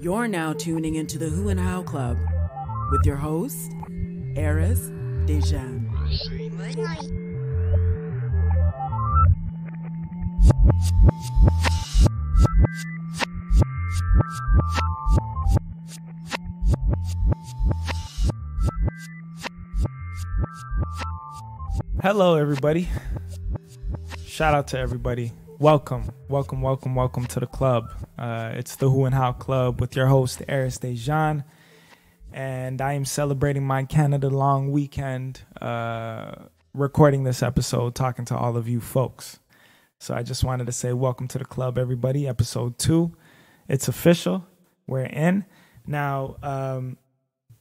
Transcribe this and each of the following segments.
You're now tuning into the Who and How Club with your host, Arys Dejan. Hello, everybody. Shout out to everybody. Welcome to the club. It's the Who and How Club with your host, Arys Dejan. And I am celebrating my Canada long weekend, recording this episode, talking to all of you folks. So I just wanted to say welcome to the club, everybody. Episode 2. It's official. We're in. Now,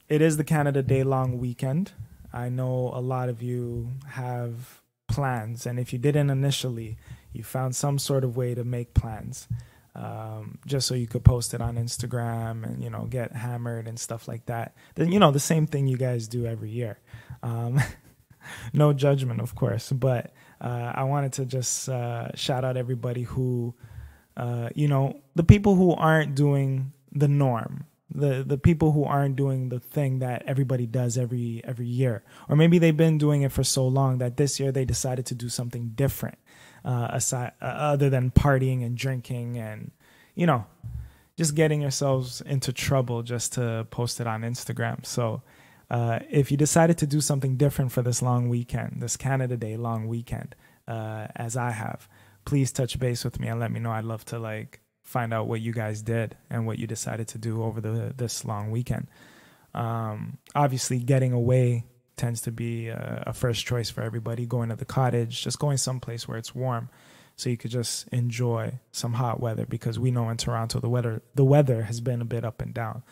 it is the Canada Day long weekend. I know a lot of you have plans, and if you didn't initially, you found some sort of way to make plans, just so you could post it on Instagram and, you know, get hammered and stuff like that. Then, you know, the same thing you guys do every year. No judgment, of course, but I wanted to just shout out everybody who, you know, the people who aren't doing the norm, the people who aren't doing the thing that everybody does every year, or maybe they've been doing it for so long that this year they decided to do something different. Other than partying and drinking and, you know, just getting yourselves into trouble just to post it on Instagram. So if you decided to do something different for this long weekend, this Canada Day long weekend, as I have, please touch base with me and let me know. I'd love to, like, find out what you guys did and what you decided to do over this long weekend. Obviously, getting away tends to be a first choice for everybody, going to the cottage, just going someplace where it's warm so you could just enjoy some hot weather, because we know in Toronto the weather has been a bit up and down,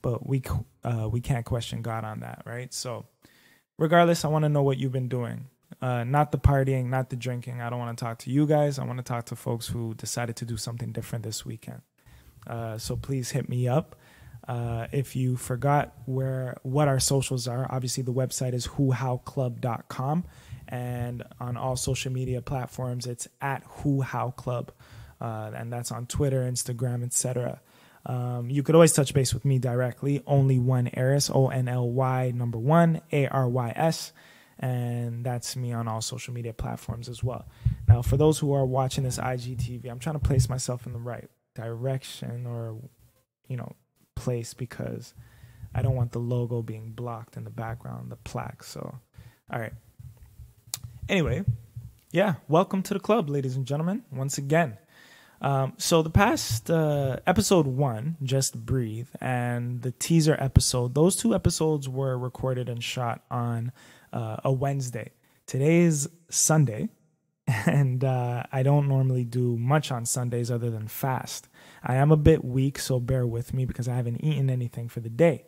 but we can't question God on that, right? So regardless, I want to know what you've been doing. Not the partying, not the drinking. I don't want to talk to you guys. I want to talk to folks who decided to do something different this weekend. So please hit me up. If you forgot what our socials are, obviously the website is whohowclub.com, and on all social media platforms it's at whohowclub, and that's on Twitter, Instagram, etc. You could always touch base with me directly. Only one Arys, O-N-L-Y number 1 A-R-Y-S, and that's me on all social media platforms as well. Now, for those who are watching this IGTV, I'm trying to place myself in the right direction, or, you know, place, because I don't want the logo being blocked in the background, the plaque. So, all right. Anyway, yeah, welcome to the club, ladies and gentlemen, once again. So the past episode 1, Just Breathe, and the teaser episode, those 2 episodes were recorded and shot on a Wednesday. Today is Sunday, and I don't normally do much on Sundays other than fast. I am a bit weak, so bear with me because I haven't eaten anything for the day.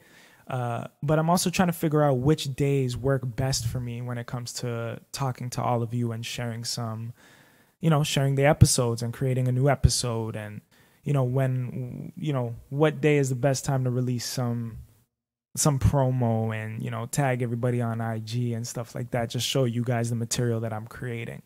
But I'm also trying to figure out which days work best for me when it comes to talking to all of you and sharing some, you know, sharing the episodes and creating a new episode. And, you know, when, you know, what day is the best time to release some promo and, you know, tag everybody on IG and stuff like that. Just show you guys the material that I'm creating.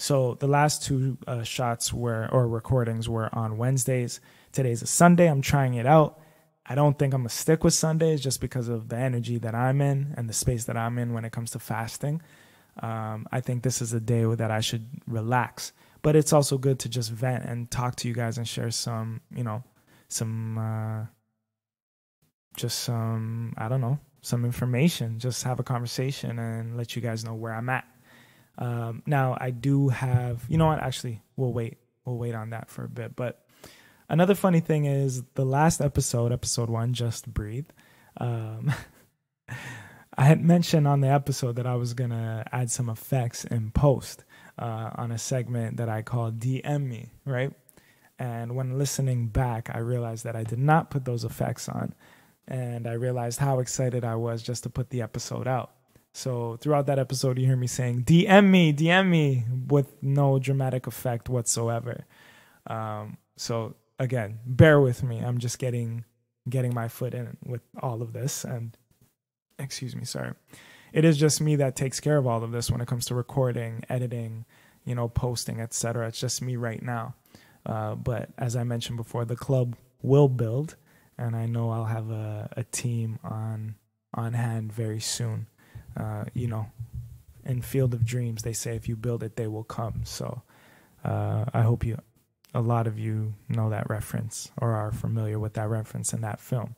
So the last 2 shots were, or recordings were, on Wednesdays. Today's a Sunday. I'm trying it out. I don't think I'm going to stick with Sundays just because of the energy that I'm in and the space that I'm in when it comes to fasting. I think this is a day that I should relax. But it's also good to just vent and talk to you guys and share some, you know, some, just some, I don't know, some information. Just have a conversation and let you guys know where I'm at. Now I do have, you know what, actually, we'll wait on that for a bit. But another funny thing is the last episode, episode 1, Just Breathe. I had mentioned on the episode that I was going to add some effects in post, on a segment that I call DM Me, right? And when listening back, I realized that I did not put those effects on, and I realized how excited I was just to put the episode out. So throughout that episode, you hear me saying, DM me, with no dramatic effect whatsoever. So again, bear with me. I'm just getting my foot in with all of this. And excuse me, sorry. It is just me that takes care of all of this when it comes to recording, editing, you know, posting, etc. It's just me right now. But as I mentioned before, the club will build. and I know I'll have a team on hand very soon. You know, in Field of Dreams, they say if you build it, they will come. So I hope a lot of you know that reference or are familiar with that reference in that film.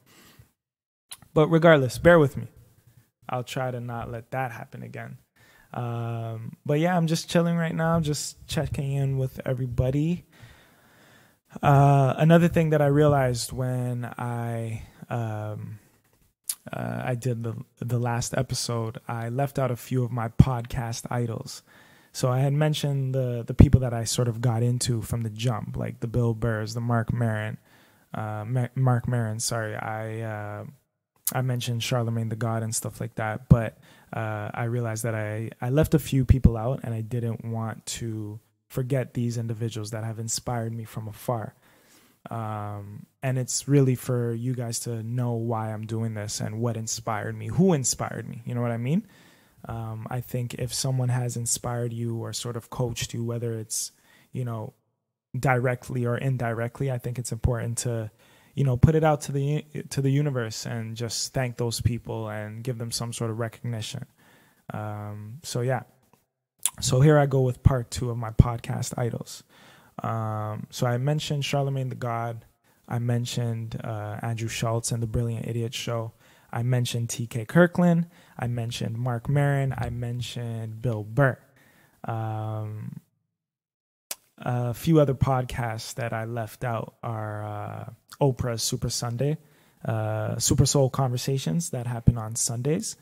But regardless, bear with me. I'll try to not let that happen again. But yeah, I'm just chilling right now. I'm just checking in with everybody. Another thing that I realized when I did the last episode, I left out a few of my podcast idols. So I had mentioned the people that I sort of got into from the jump, like the Bill Burrs, the Mark Maron. Sorry, I mentioned Charlemagne the God and stuff like that, but I realized that I left a few people out, and I didn't want to forget these individuals that have inspired me from afar. And it's really for you guys to know why I'm doing this and what inspired me, who inspired me. You know what I mean? I think if someone has inspired you or sort of coached you, whether it's, you know, directly or indirectly, I think it's important to, you know, put it out to the universe and just thank those people and give them some sort of recognition. So yeah. So here I go with part two of my podcast idols. So I mentioned Charlemagne the God. I mentioned Andrew Schulz and The Brilliant Idiot Show. I mentioned T.K. Kirkland. I mentioned Mark Maron. I mentioned Bill Burr. A few other podcasts that I left out are Oprah's Super Soul Conversations that happen on Sundays.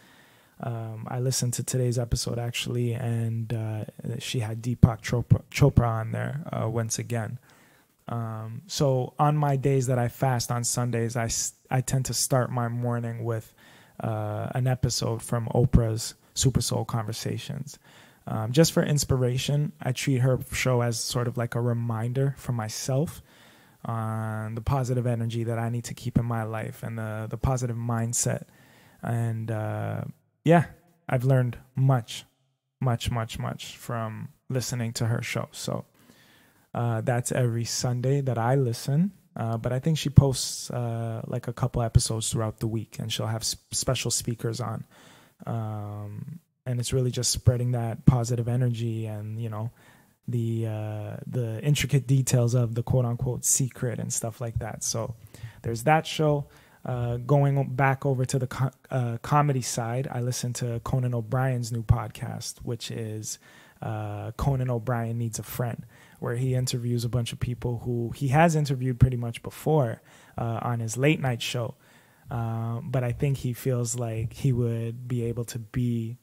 I listened to today's episode, actually, and she had Deepak Chopra on there once again. So on my days that I fast on Sundays, I tend to start my morning with an episode from Oprah's Super Soul Conversations. Just for inspiration, I treat her show as sort of like a reminder for myself on the positive energy that I need to keep in my life and the positive mindset. And yeah, I've learned much, much, much, much from listening to her show. So that's every Sunday that I listen. But I think she posts like a couple episodes throughout the week, and she'll have special speakers on. And it's really just spreading that positive energy and, you know, the intricate details of the quote unquote secret and stuff like that. So there's that show. Going back over to the comedy side, I listened to Conan O'Brien's new podcast, which is Conan O'Brien Needs a Friend, where he interviews a bunch of people who he has interviewed pretty much before on his late night show. But I think he feels like he would be able to be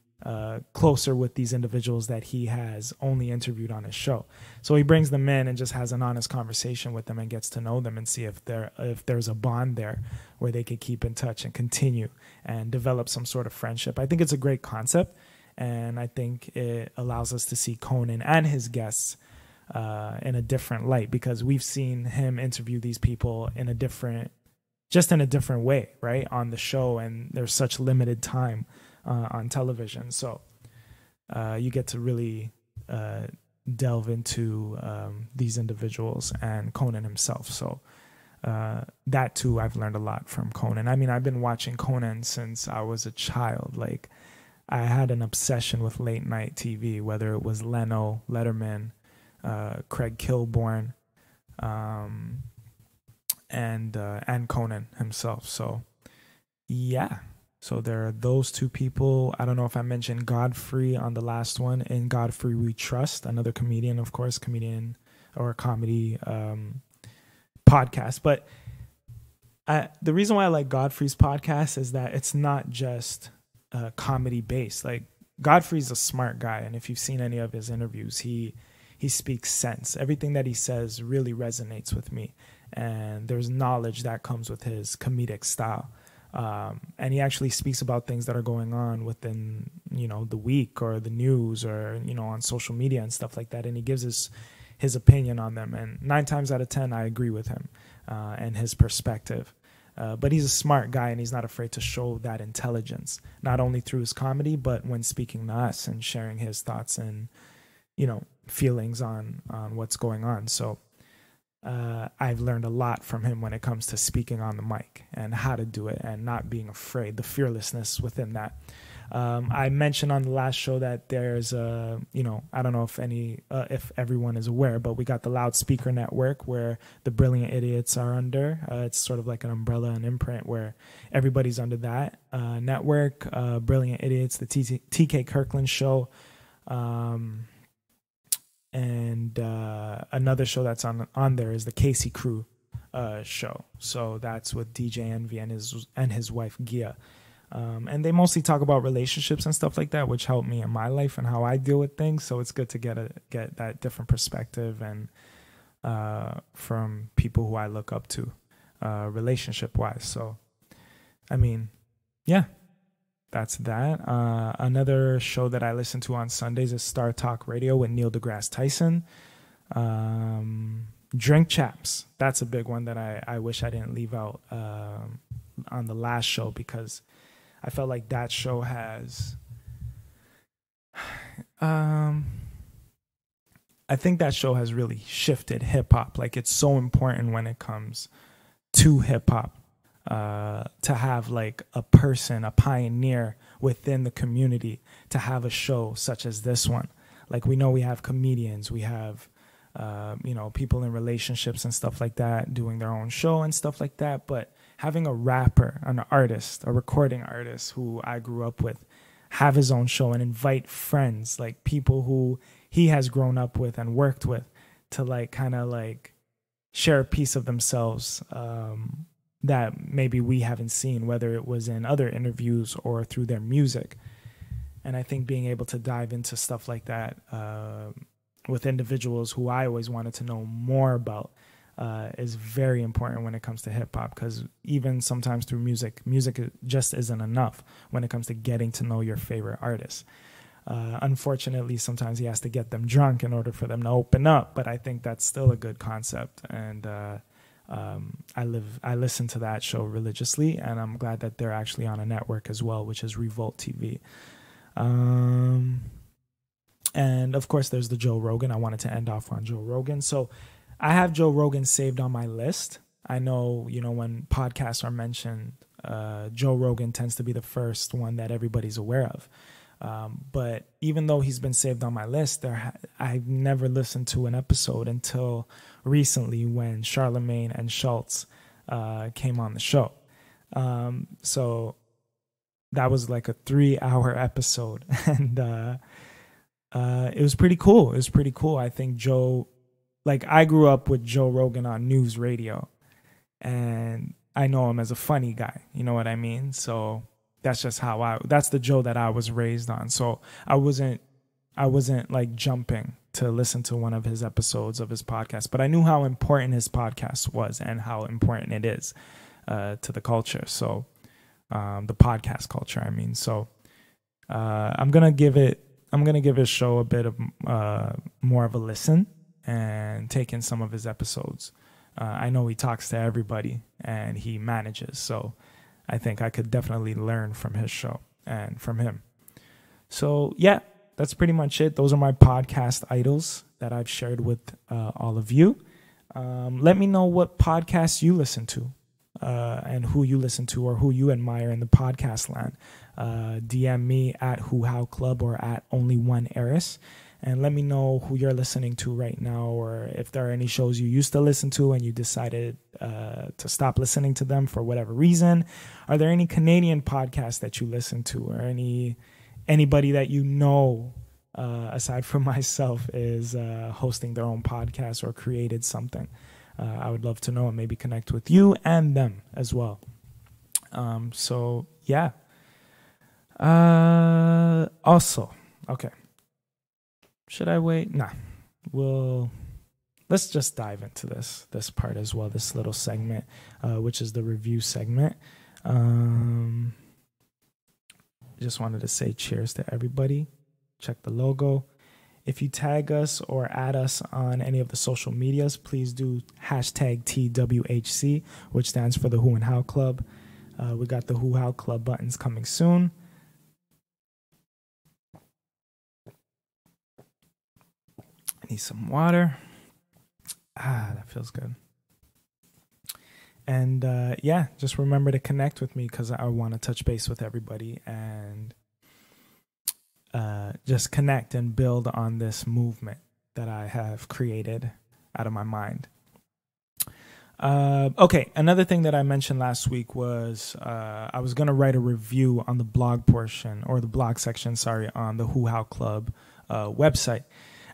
closer with these individuals that he has only interviewed on his show. So he brings them in and just has an honest conversation with them and gets to know them and see if there's a bond there where they could keep in touch and continue and develop some sort of friendship. I think it's a great concept, and I think it allows us to see Conan and his guests in a different light, because we've seen him interview these people in a different, just in a different way, right, on the show, and there's such limited time on television. So you get to really delve into these individuals and Conan himself. So that too, I've learned a lot from Conan. I mean, I've been watching Conan since I was a child. Like, I had an obsession with late night TV, whether it was Leno, Letterman, Craig Kilborn, and Conan himself. So yeah. So there are those two people. I don't know if I mentioned Godfrey on the last one. In Godfrey We Trust, another comedian, of course, comedian or comedy podcast. But the reason why I like Godfrey's podcast is that it's not just comedy based. Like, Godfrey's a smart guy, and if you've seen any of his interviews, he speaks sense. Everything that he says really resonates with me, and there's knowledge that comes with his comedic style. And he actually speaks about things that are going on within, you know, the week or the news or, you know, on social media and stuff like that. And he gives his opinion on them. And 9 times out of 10, I agree with him and his perspective. But he's a smart guy, and he's not afraid to show that intelligence, not only through his comedy, but when speaking to us and sharing his thoughts and, you know, feelings on what's going on. So I've learned a lot from him when it comes to speaking on the mic and how to do it and not being afraid, the fearlessness within that. I mentioned on the last show that there's a, I don't know if everyone is aware, but we got the Loudspeaker Network where the Brilliant Idiots are under. It's sort of like an umbrella, an imprint where everybody's under that network. Brilliant Idiots, the T.K. Kirkland show, and another show that's on there is the Casey Crew show. So that's with DJ Envy and his wife Gia. And they mostly talk about relationships and stuff like that, which helped me in my life and how I deal with things. So it's good to get that different perspective and from people who I look up to, relationship wise. So, I mean, yeah, that's that. Another show that I listen to on Sundays is Star Talk Radio with Neil deGrasse Tyson. Drink Chaps. That's a big one that I wish I didn't leave out on the last show, because I felt like that show has, I think that show has really shifted hip hop. Like, it's so important when it comes to hip hop to have like a person, a pioneer within the community, to have a show such as this one. Like, we know we have comedians, we have, people in relationships and stuff like that doing their own show and stuff like that, but having a rapper, an artist, a recording artist who I grew up with, have his own show and invite friends, like people who he has grown up with and worked with, to like kind of like share a piece of themselves that maybe we haven't seen, whether it was in other interviews or through their music. And I think being able to dive into stuff like that with individuals who I always wanted to know more about is very important when it comes to hip hop, because even sometimes through music just isn't enough when it comes to getting to know your favorite artists. Unfortunately, sometimes he has to get them drunk in order for them to open up, but I think that's still a good concept. And I listen to that show religiously, and I'm glad that they're actually on a network as well, which is Revolt TV. And of course, there's the Joe Rogan. I wanted to end off on Joe Rogan, so I have Joe Rogan saved on my list. I know, when podcasts are mentioned, Joe Rogan tends to be the first one that everybody's aware of. But even though he's been saved on my list, I've never listened to an episode until recently when Charlemagne and Schulz came on the show. So that was like a 3-hour episode. And it was pretty cool. It was pretty cool. I think Joe... Like, I grew up with Joe Rogan on news radio, and I know him as a funny guy. You know what I mean? So that's just how that's the Joe that I was raised on. So I wasn't like jumping to listen to one of his episodes of his podcast, but I knew how important his podcast was and how important it is to the culture. So the podcast culture, I mean. So I'm going to give his show a bit of more of a listen, and take in some of his episodes. I know he talks to everybody and he manages, so I think I could definitely learn from his show and from him. So yeah, that's pretty much it. Those are my podcast idols that I've shared with all of you. Let me know what podcasts you listen to and who you listen to or who you admire in the podcast land. DM me at Who How Club or at Only One Arys. And let me know who you're listening to right now, or if there are any shows you used to listen to and you decided to stop listening to them for whatever reason. Are there any Canadian podcasts that you listen to, or anybody that you know, aside from myself, is hosting their own podcast or created something? I would love to know and maybe connect with you and them as well. So, yeah. Also, okay. Should I wait? Nah. Let's just dive into this part as well, this little segment, which is the review segment. Just wanted to say cheers to everybody. Check the logo. If you tag us or add us on any of the social medias, please do #TWHC, which stands for the Who and How Club. We got the Who How Club buttons coming soon. Need some water. That feels good. And yeah, just remember to connect with me because I want to touch base with everybody and just connect and build on this movement that I have created out of my mind. Okay, another thing that I mentioned last week was I was going to write a review on the blog portion, or the blog section, sorry, on the Who How Club website.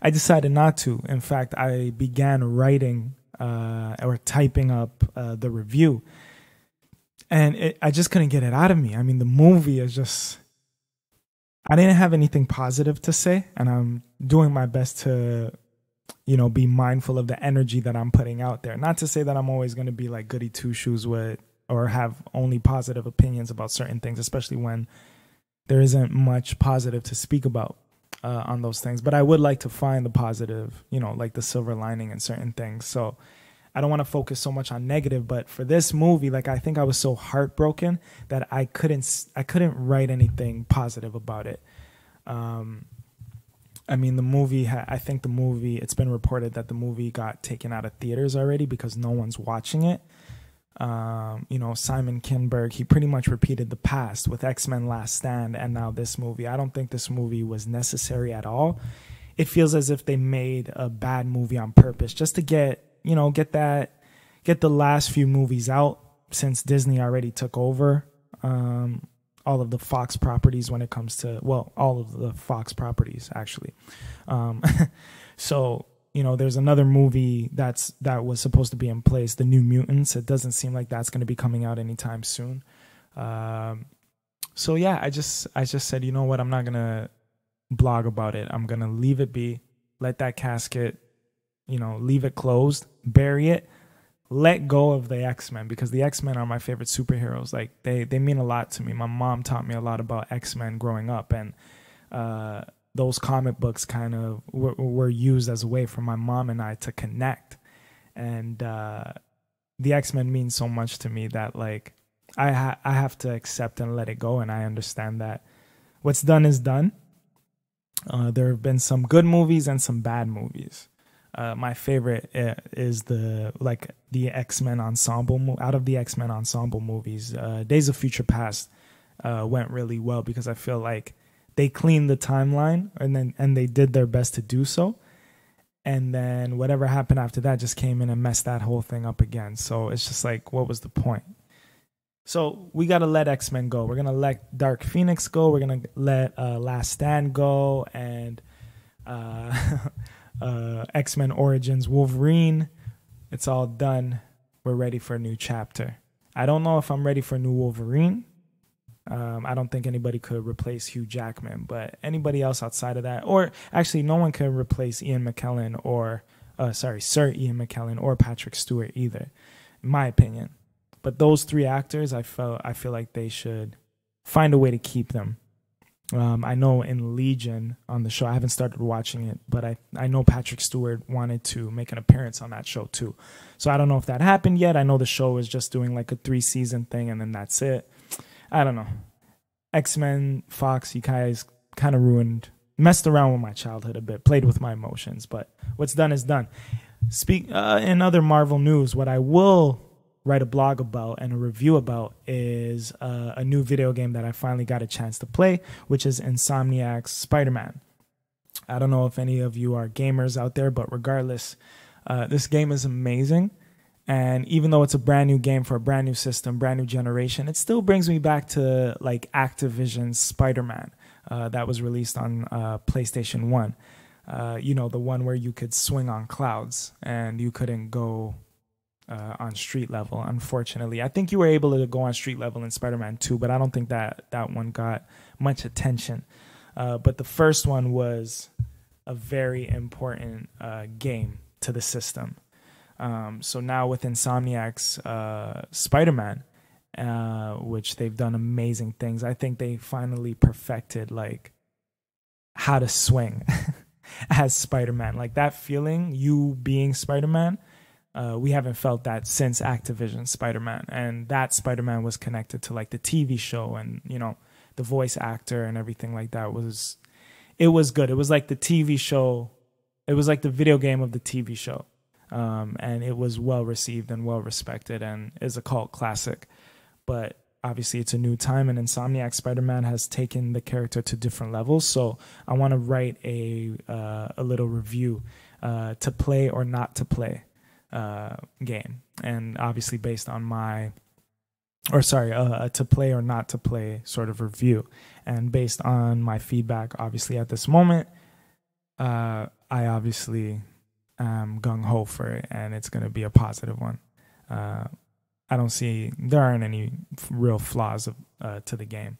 I decided not to. In fact, I began writing or typing up the review, and I just couldn't get it out of me. I mean, the movie is just, I didn't have anything positive to say, and I'm doing my best to, you know, be mindful of the energy that I'm putting out there. Not to say that I'm always going to be like goody two shoes with, or have only positive opinions about certain things, especially when there isn't much positive to speak about on those things. But I would like to find the positive, you know, like the silver lining in certain things. So I don't want to focus so much on negative, but for this movie, like, I think I was so heartbroken that I couldn't write anything positive about it. I mean, the movie, I think the movie, it's been reported that the movie got taken out of theaters already because no one's watching it. You know, Simon Kinberg, he pretty much repeated the past with X-Men Last Stand and now this movie. I don't think this movie was necessary at all. It feels as if they made a bad movie on purpose just to get, you know, get the last few movies out since Disney already took over. All of the Fox properties when it comes to, well, all of the Fox properties, actually. So, you know, there's another movie that was supposed to be in place, The New Mutants. It doesn't seem like that's going to be coming out anytime soon. So yeah, I just said, you know what, I'm not going to blog about it. I'm going to leave it be, let that casket, you know, leave it closed, bury it. Let go of the X-Men, because the X-Men are my favorite superheroes. Like, they mean a lot to me. My mom taught me a lot about X-Men growing up, and those comic books kind of were used as a way for my mom and I to connect. And the X-Men means so much to me that, like, I have to accept and let it go, and I understand that what's done is done. There have been some good movies and some bad movies. My favorite is the X-Men ensemble. Out of the X-Men ensemble movies, Days of Future Past went really well because I feel like they cleaned the timeline and they did their best to do so. And then whatever happened after that just came in and messed that whole thing up again. So it's just like, what was the point? So we got to let X-Men go. We're going to let Dark Phoenix go. We're going to let Last Stand go. And X-Men Origins Wolverine, it's all done. We're ready for a new chapter. I don't know if I'm ready for a new Wolverine. I don't think anybody could replace Hugh Jackman, but anybody else outside of that, or actually no one could replace Ian McKellen or Sir Ian McKellen or Patrick Stewart either, in my opinion. But those three actors, I feel like they should find a way to keep them. I know in Legion on the show, I haven't started watching it, but I know Patrick Stewart wanted to make an appearance on that show too. So I don't know if that happened yet. I know the show is just doing like a 3-season thing and then that's it. I don't know. X-Men, Fox, you guys kind of messed around with my childhood a bit, played with my emotions, but what's done is done. In other Marvel news, what I will write a blog about and a review about is a new video game that I finally got a chance to play, which is Insomniac's Spider-Man. I don't know if any of you are gamers out there, but regardless, this game is amazing. And even though it's a brand new game for a brand new system, brand new generation, it still brings me back to like Activision's Spider-Man that was released on PlayStation 1. You know, the one where you could swing on clouds and you couldn't go on street level, unfortunately. I think you were able to go on street level in Spider-Man 2, but I don't think that one got much attention. But the first one was a very important game to the system. So now with Insomniac's Spider-Man, which they've done amazing things, I think they finally perfected like how to swing as Spider-Man. Like that feeling, you being Spider-Man, we haven't felt that since Activision Spider-Man, and that Spider-Man was connected to like the TV show, and you know, the voice actor and everything like that was, it was good. It was like the TV show. It was like the video game of the TV show. And it was well received and well respected and is a cult classic. But obviously it's a new time, and Insomniac Spider-Man has taken the character to different levels. So I want to write a little review to play or not to play game, and obviously based on my, or sorry, to play or not to play sort of review. And based on my feedback, obviously at this moment, I obviously am gung-ho for it, and it's going to be a positive one. I don't see, there aren't any real flaws to the game.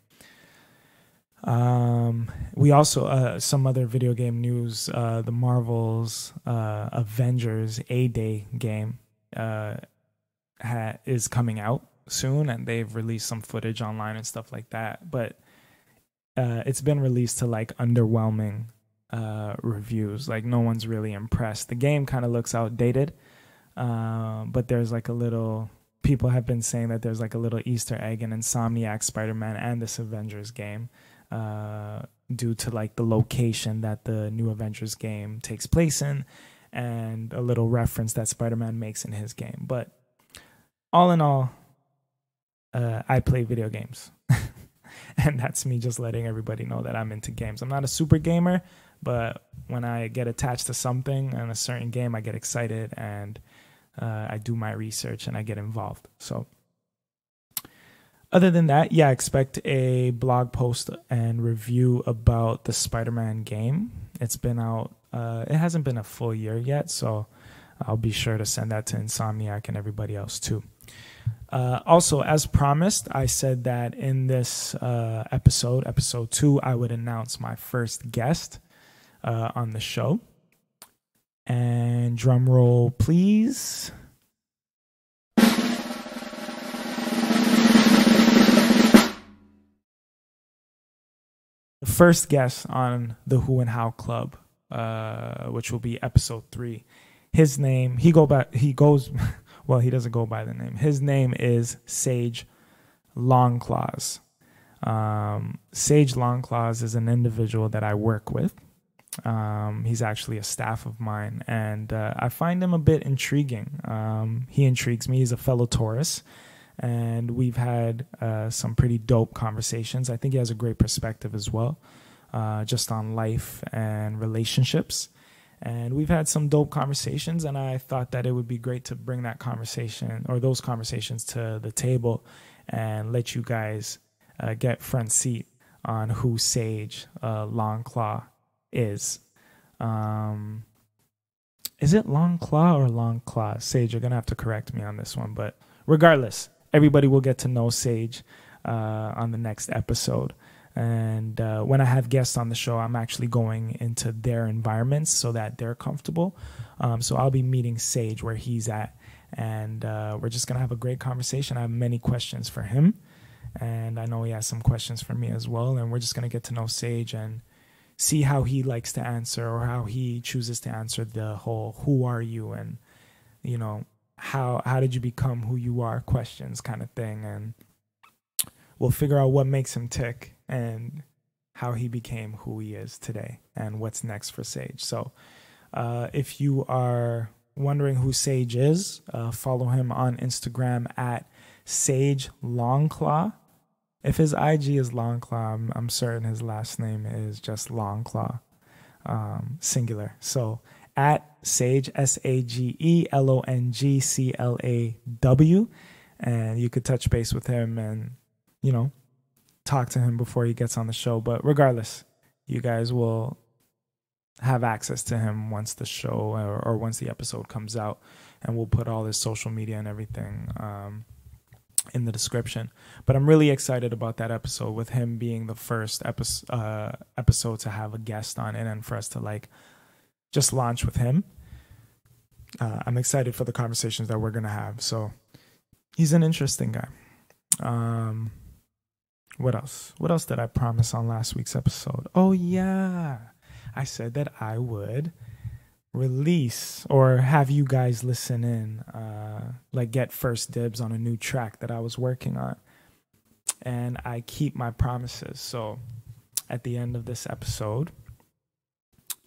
We also, some other video game news, the Marvel's Avengers A-Day game is coming out soon, and they've released some footage online and stuff like that. But it's been released to like underwhelming reviews. Like no one's really impressed. The game kind of looks outdated, but there's like a little... People have been saying that there's like a little Easter egg in Insomniac Spider-Man and this Avengers game due to like the location that the new Avengers game takes place in, and a little reference that Spider-Man makes in his game. But all in all, I play video games. And that's me just letting everybody know that I'm into games. I'm not a super gamer, but when I get attached to something and a certain game, I get excited, and I do my research and I get involved. So other than that, yeah, expect a blog post and review about the Spider-Man game. It's been out. It hasn't been a full year yet, so I'll be sure to send that to Insomniac and everybody else too. Also, as promised, I said that in this episode, episode 2, I would announce my first guest on the show. And drum roll, please. The first guest on the Who and How Club, which will be episode 3. His name, he doesn't go by the name. His name is Sage Longclaws. Sage Longclaws is an individual that I work with. He's actually a staff of mine, and I find him a bit intriguing. He intrigues me. He's a fellow Taurus, and we've had some pretty dope conversations. I think he has a great perspective as well, just on life and relationships. And we've had some dope conversations, and I thought that it would be great to bring that conversation or those conversations to the table and let you guys get front seat on who Sage Longclaw is. Is it Longclaw or Longclaw? Sage, you're gonna have to correct me on this one, but regardless, everybody will get to know Sage on the next episode. And when I have guests on the show, I'm actually going into their environments so that they're comfortable. So I'll be meeting Sage where he's at, and we're just gonna have a great conversation. I have many questions for him, and I know he has some questions for me as well, and we're just gonna get to know Sage and see how he likes to answer, or how he chooses to answer the whole who are you, and you know, how did you become who you are questions kind of thing. And we'll figure out what makes him tick and how he became who he is today and what's next for Sage. So if you are wondering who Sage is, follow him on Instagram at Sage Longclaw. If his IG is Longclaw, I'm certain his last name is just Longclaw, singular. So at Sage, S-A-G-E-L-O-N-G-C-L-A-W. And you could touch base with him and, you know, talk to him before he gets on the show. But regardless, you guys will have access to him once the show or once the episode comes out. And we'll put all his social media and everything in the description. But I'm really excited about that episode, with him being the first episode to have a guest on it, and for us to like just launch with him. I'm excited for the conversations that we're going to have. So he's an interesting guy. What else? What else did I promise on last week's episode? Oh, yeah. I said that I would release or have you guys listen in, like get first dibs on a new track that I was working on. And I keep my promises. So at the end of this episode,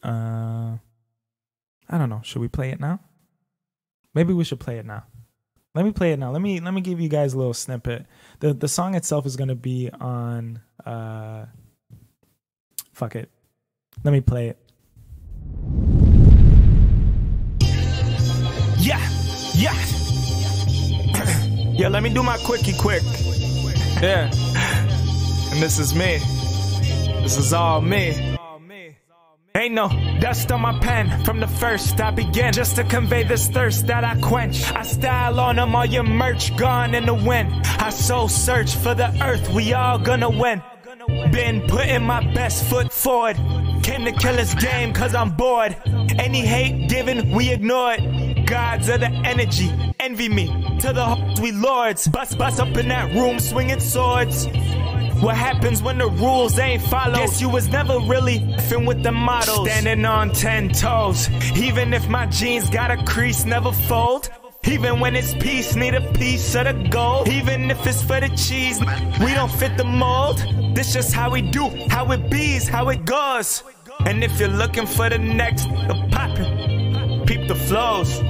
I don't know. Should we play it now? Maybe we should play it now. Let me play it now. Let me give you guys a little snippet. The song itself is going to be on... fuck it. Let me play it. Yeah, yeah. Yeah, let me do my quickie quick. Yeah. And this is me. This is all me. Ain't no dust on my pen, from the first I begin, just to convey this thirst that I quench. I style on them, all your merch gone in the wind. I soul search for the earth, we all gonna win. Been putting my best foot forward, came to kill this game cause I'm bored. Any hate given, we ignored. Gods of the energy, envy me, to the hoes we lords. Bust up in that room swinging swords. What happens when the rules ain't followed? Guess you was never really effing with the models. Standing on 10 toes. Even if my jeans got a crease, never fold. Even when it's peace, need a piece of the gold. Even if it's for the cheese, we don't fit the mold. This just how we do, how it bees, how it goes. And if you're looking for the next, the poppin', peep the flows.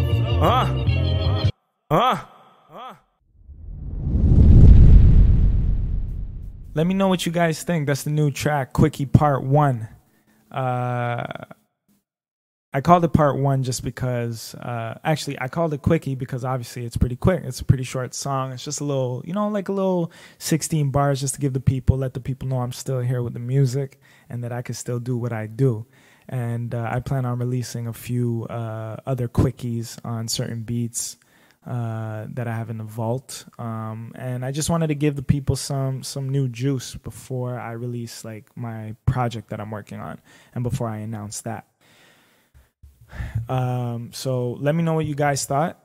Let me know what you guys think. That's the new track, Quickie Part 1. I called it Part 1 just because... actually, I called it Quickie because obviously it's pretty quick. It's a pretty short song. It's just a little, you know, like a little 16 bars just to give the people, let the people know I'm still here with the music and that I can still do what I do. And I plan on releasing a few other quickies on certain beats that I have in the vault, and I just wanted to give the people some new juice before I release like my project that I'm working on and before I announce that. So let me know what you guys thought.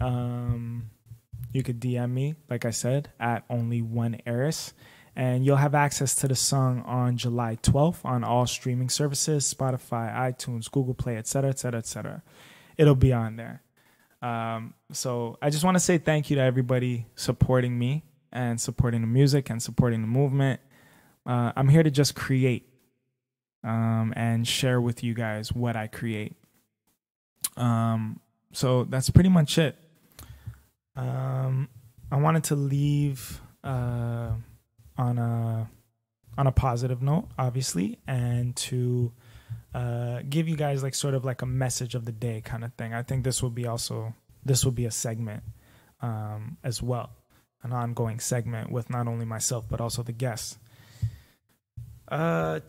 You could DM me, like I said, at onlyonearys, and you'll have access to the song on July 12th on all streaming services: Spotify, iTunes, Google Play, etc., etc., etc. It'll be on there. So I just want to say thank you to everybody supporting me and supporting the music and supporting the movement. I'm here to just create and share with you guys what I create. So that's pretty much it. I wanted to leave on a positive note, obviously, and to... give you guys like sort of like a message of the day kind of thing. I think this will be a segment as well, an ongoing segment with not only myself but also the guests.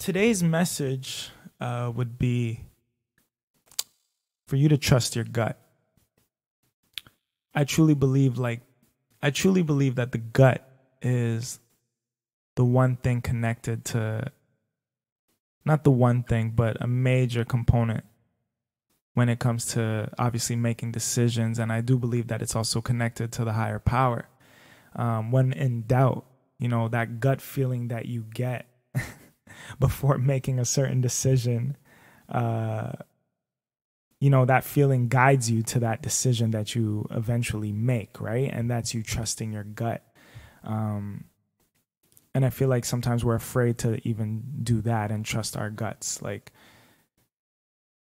Today's message would be for you to trust your gut. I truly believe that the gut is the one thing connected to... not the one thing, but a major component when it comes to obviously making decisions. And I do believe that it's also connected to the higher power. When in doubt, you know, that gut feeling that you get before making a certain decision, you know, that feeling guides you to that decision that you eventually make, right? And that's you trusting your gut. And I feel like sometimes we're afraid to even do that and trust our guts. Like,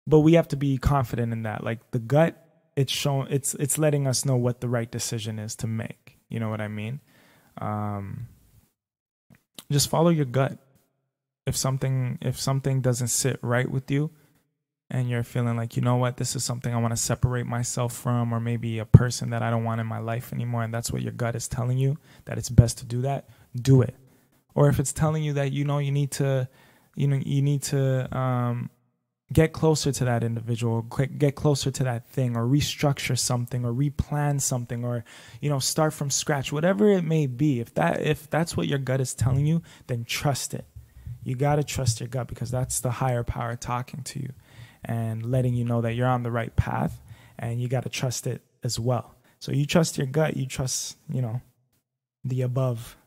but we have to be confident in that. Like the gut, it's showing, it's letting us know what the right decision is to make. You know what I mean? Just follow your gut. If something doesn't sit right with you and you're feeling like, you know what, this is something I want to separate myself from, or maybe a person that I don't want in my life anymore, and that's what your gut is telling you, that it's best to do that, do it. Or if it's telling you that, you know, you need to get closer to that individual, get closer to that thing, or restructure something, or replan something, or, you know, start from scratch, whatever it may be. If that's what your gut is telling you, then trust it. You got to trust your gut, because that's the higher power talking to you and letting you know that you're on the right path, and you got to trust it as well. So you trust your gut, you trust, you know, the above.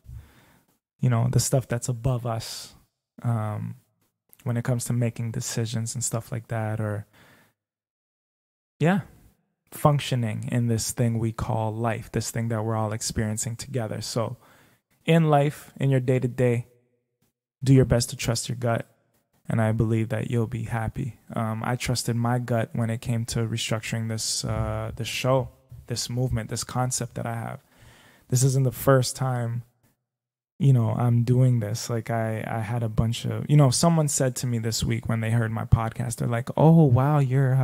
You know, the stuff that's above us when it comes to making decisions and stuff like that, or, yeah, functioning in this thing we call life, this thing that we're all experiencing together. So in life, in your day-to-day, do your best to trust your gut and I believe that you'll be happy. I trusted my gut when it came to restructuring this, this show, this movement, this concept that I have. This isn't the first time, you know, I'm doing this. Like I had a bunch of, you know, someone said to me this week when they heard my podcast, they're like, oh, wow, you're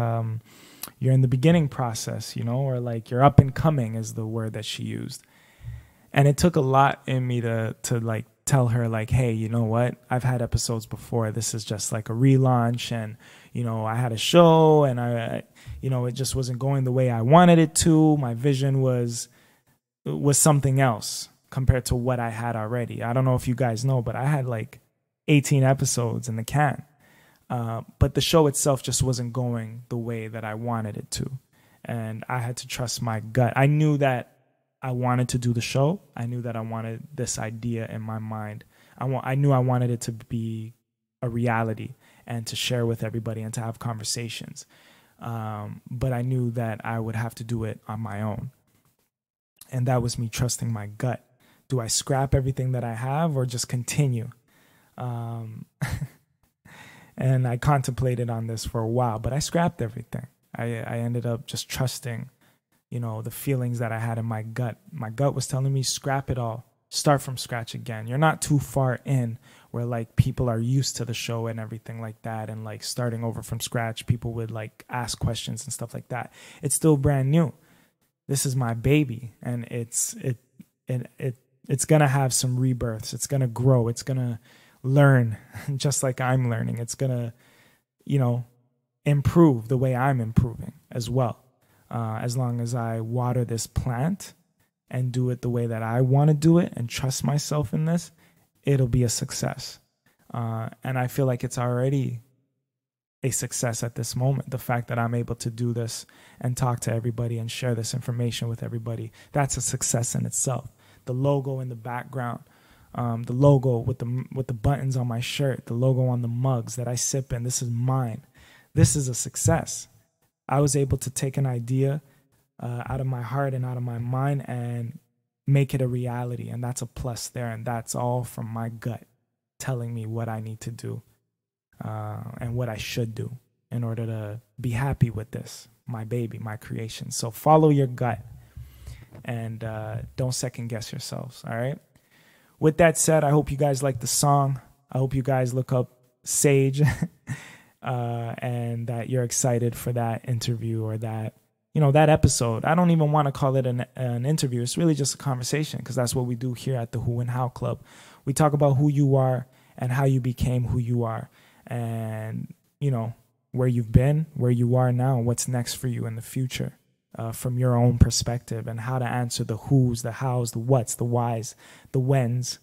in the beginning process, you know, or like you're up and coming is the word that she used. And it took a lot in me to like tell her like, hey, you know what? I've had episodes before. This is just like a relaunch. And, you know, I had a show and I, you know, it just wasn't going the way I wanted it to. My vision was something else compared to what I had already. I don't know if you guys know, but I had like 18 episodes in the can. But the show itself just wasn't going the way that I wanted it to. And I had to trust my gut. I knew that I wanted to do the show. I knew that I wanted this idea in my mind. I knew I wanted it to be a reality and to share with everybody and to have conversations. But I knew that I would have to do it on my own. And that was me trusting my gut. Do I scrap everything that I have or just continue? And I contemplated on this for a while, but I scrapped everything. I ended up just trusting, you know, the feelings that I had in my gut. My gut was telling me, scrap it all. Start from scratch again. You're not too far in where, like, people are used to the show and everything like that. And, like, starting over from scratch, people would, like, ask questions and stuff like that. It's still brand new. This is my baby. And it's going to have some rebirths. It's going to grow. It's going to learn just like I'm learning. It's going to, you know, improve the way I'm improving as well. As long as I water this plant and do it the way that I want to do it and trust myself in this, it'll be a success. And I feel like it's already a success at this moment. The fact that I'm able to do this and talk to everybody and share this information with everybody, that's a success in itself. The logo in the background, the logo with the buttons on my shirt, the logo on the mugs that I sip in, this is mine. This is a success. I was able to take an idea out of my heart and out of my mind and make it a reality. And that's a plus there. And that's all from my gut telling me what I need to do and what I should do in order to be happy with this, my baby, my creation. So follow your gut and don't second guess yourselves. All right. With that said, I hope you guys like the song. I hope you guys look up Sage. And that you're excited for that interview or that, you know, that episode. I don't even want to call it an interview. It's really just a conversation because that's what we do here at the Who and How Club. We talk about who you are and how you became who you are and, you know, where you've been, where you are now, what's next for you in the future from your own perspective and how to answer the who's, the how's, the what's, the why's, the when's,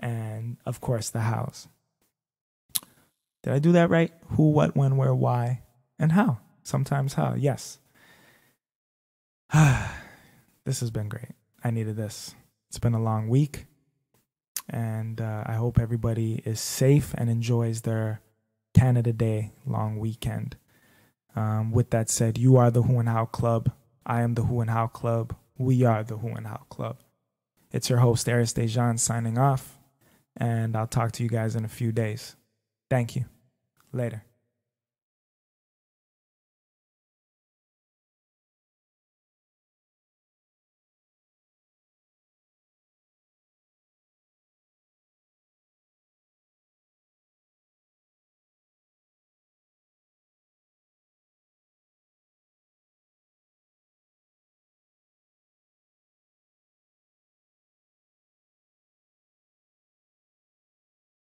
and, of course, the how's. Did I do that right? Who, what, when, where, why, and how. Sometimes how, yes. This has been great. I needed this. It's been a long week. And I hope everybody is safe and enjoys their Canada Day long weekend. With that said, you are the Who and How Club. I am the Who and How Club. We are the Who and How Club. It's your host, Arys Dejan, signing off. And I'll talk to you guys in a few days. Thank you. Later.